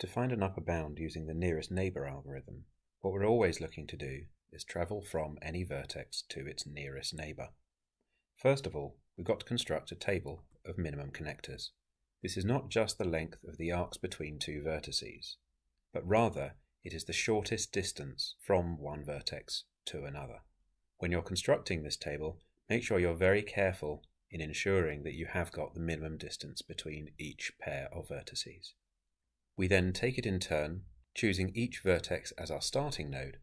To find an upper bound using the nearest neighbour algorithm, what we're always looking to do is travel from any vertex to its nearest neighbour. First of all, we've got to construct a table of minimum connectors. This is not just the length of the arcs between two vertices, but rather it is the shortest distance from one vertex to another. When you're constructing this table, make sure you're very careful in ensuring that you have got the minimum distance between each pair of vertices. We then take it in turn, choosing each vertex as our starting node,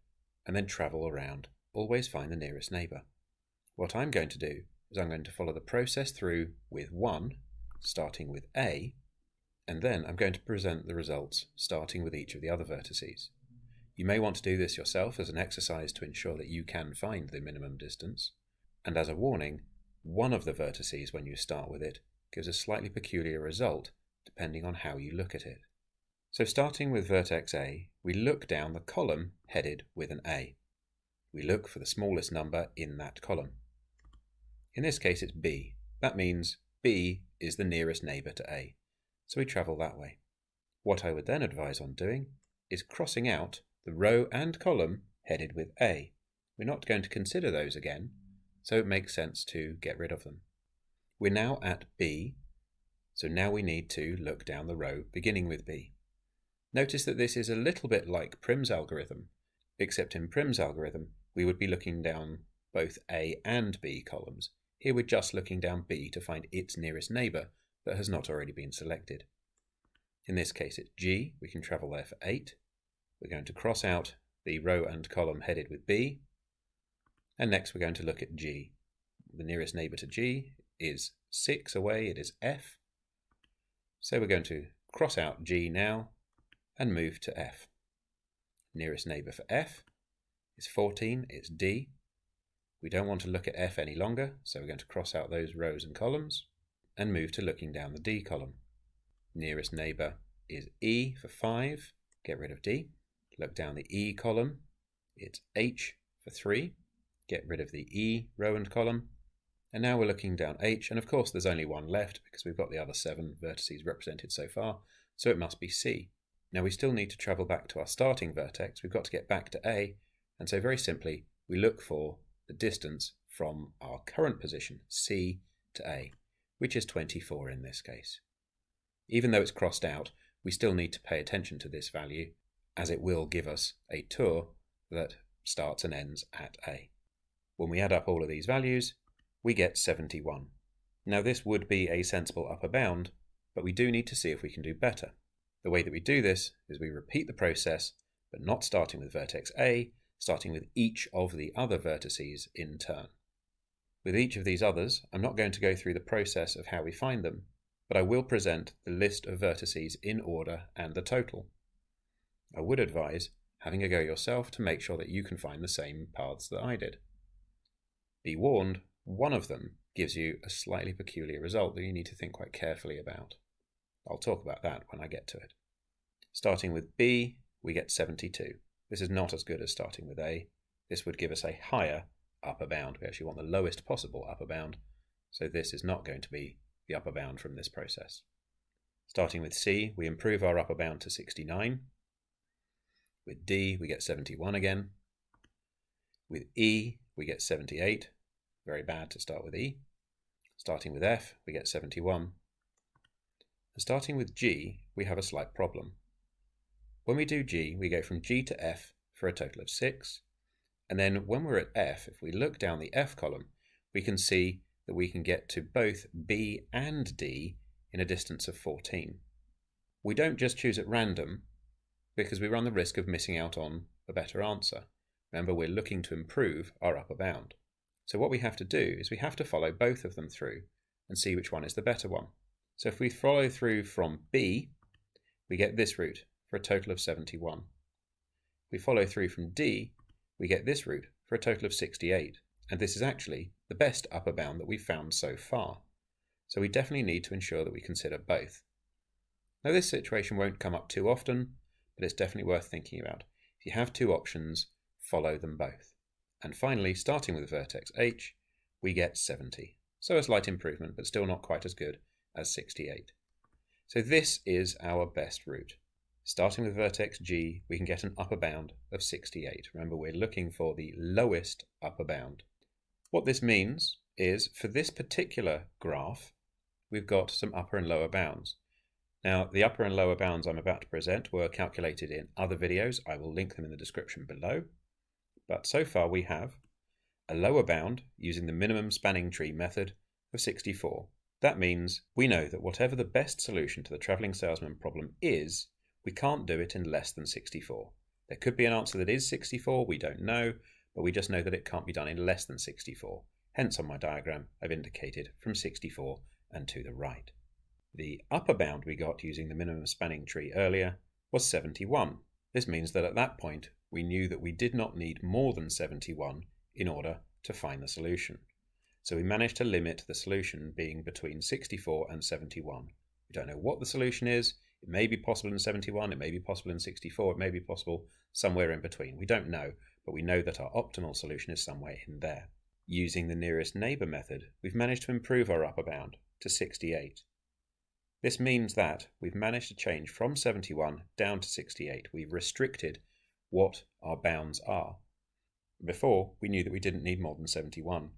and then travel around, always find the nearest neighbour. What I'm going to do is I'm going to follow the process through with 1, starting with A, and then I'm going to present the results starting with each of the other vertices. You may want to do this yourself as an exercise to ensure that you can find the minimum distance, and as a warning, one of the vertices when you start with it gives a slightly peculiar result depending on how you look at it. So starting with vertex A, we look down the column headed with an A. We look for the smallest number in that column. In this case it's B. That means B is the nearest neighbour to A. So we travel that way. What I would then advise on doing is crossing out the row and column headed with A. We're not going to consider those again, so it makes sense to get rid of them. We're now at B, so now we need to look down the row beginning with B. Notice that this is a little bit like Prim's algorithm, except in Prim's algorithm we would be looking down both A and B columns. Here we're just looking down B to find its nearest neighbour that has not already been selected. In this case it's G, we can travel there for 8. We're going to cross out the row and column headed with B, and next we're going to look at G. The nearest neighbour to G is 6 away, it is F. So we're going to cross out G now and move to F. Nearest neighbour for F is 14, it's D. We don't want to look at F any longer, so we're going to cross out those rows and columns and move to looking down the D column. Nearest neighbour is E for 5, get rid of D. Look down the E column, it's H for 3, get rid of the E row and column. And now we're looking down H, and of course there's only one left because we've got the other 7 vertices represented so far, so it must be C. Now we still need to travel back to our starting vertex, we've got to get back to A, and so very simply we look for the distance from our current position, C, to A, which is 24 in this case. Even though it's crossed out, we still need to pay attention to this value, as it will give us a tour that starts and ends at A. When we add up all of these values, we get 71. Now this would be a sensible upper bound, but we do need to see if we can do better. The way that we do this is we repeat the process, but not starting with vertex A, starting with each of the other vertices in turn. With each of these others, I'm not going to go through the process of how we find them, but I will present the list of vertices in order and the total. I would advise having a go yourself to make sure that you can find the same paths that I did. Be warned, one of them gives you a slightly peculiar result that you need to think quite carefully about. I'll talk about that when I get to it. Starting with B, we get 72. This is not as good as starting with A. This would give us a higher upper bound. We actually want the lowest possible upper bound, so this is not going to be the upper bound from this process. Starting with C, we improve our upper bound to 69. With D, we get 71 again. With E, we get 78. Very bad to start with E. Starting with F, we get 71. And starting with G, we have a slight problem. When we do G, we go from G to F for a total of 6. And then when we're at F, if we look down the F column, we can see that we can get to both B and D in a distance of 14. We don't just choose at random because we run the risk of missing out on a better answer. Remember, we're looking to improve our upper bound. So what we have to do is we have to follow both of them through and see which one is the better one. So if we follow through from B, we get this route for a total of 71. If we follow through from D, we get this route for a total of 68. And this is actually the best upper bound that we've found so far. So we definitely need to ensure that we consider both. Now this situation won't come up too often, but it's definitely worth thinking about. If you have two options, follow them both. And finally, starting with vertex H, we get 70. So a slight improvement, but still not quite as good as 68. So this is our best route. Starting with vertex G, we can get an upper bound of 68. Remember, we're looking for the lowest upper bound. What this means is for this particular graph, we've got some upper and lower bounds. Now, the upper and lower bounds I'm about to present were calculated in other videos. I will link them in the description below. But so far we have a lower bound using the minimum spanning tree method of 64. That means we know that whatever the best solution to the travelling salesman problem is, we can't do it in less than 64. There could be an answer that is 64, we don't know, but we just know that it can't be done in less than 64. Hence, on my diagram, I've indicated from 64 and to the right. The upper bound we got using the minimum spanning tree earlier was 71. This means that at that point, we knew that we did not need more than 71 in order to find the solution. So we managed to limit the solution being between 64 and 71. We don't know what the solution is. It may be possible in 71, it may be possible in 64, it may be possible somewhere in between. We don't know, but we know that our optimal solution is somewhere in there. Using the nearest neighbour method, we've managed to improve our upper bound to 68. This means that we've managed to change from 71 down to 68. We've restricted what our bounds are. Before, we knew that we didn't need more than 71.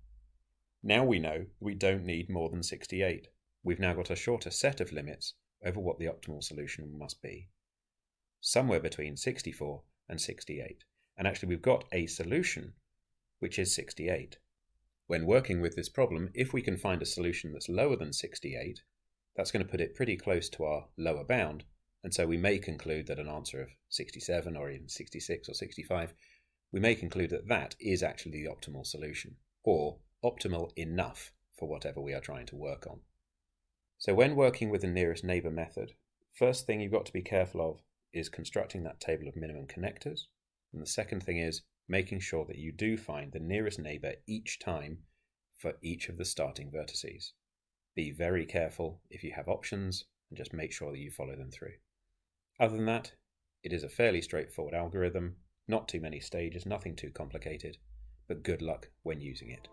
Now we know we don't need more than 68. We've now got a shorter set of limits over what the optimal solution must be. Somewhere between 64 and 68. And actually we've got a solution which is 68. When working with this problem, if we can find a solution that's lower than 68, that's going to put it pretty close to our lower bound. And so we may conclude that an answer of 67 or even 66 or 65, we may conclude that that is actually the optimal solution, or optimal enough for whatever we are trying to work on. So when working with the nearest neighbour method, first thing you've got to be careful of is constructing that table of minimum connectors. And the second thing is making sure that you do find the nearest neighbour each time for each of the starting vertices. Be very careful if you have options and just make sure that you follow them through. Other than that, it is a fairly straightforward algorithm, not too many stages, nothing too complicated, but good luck when using it.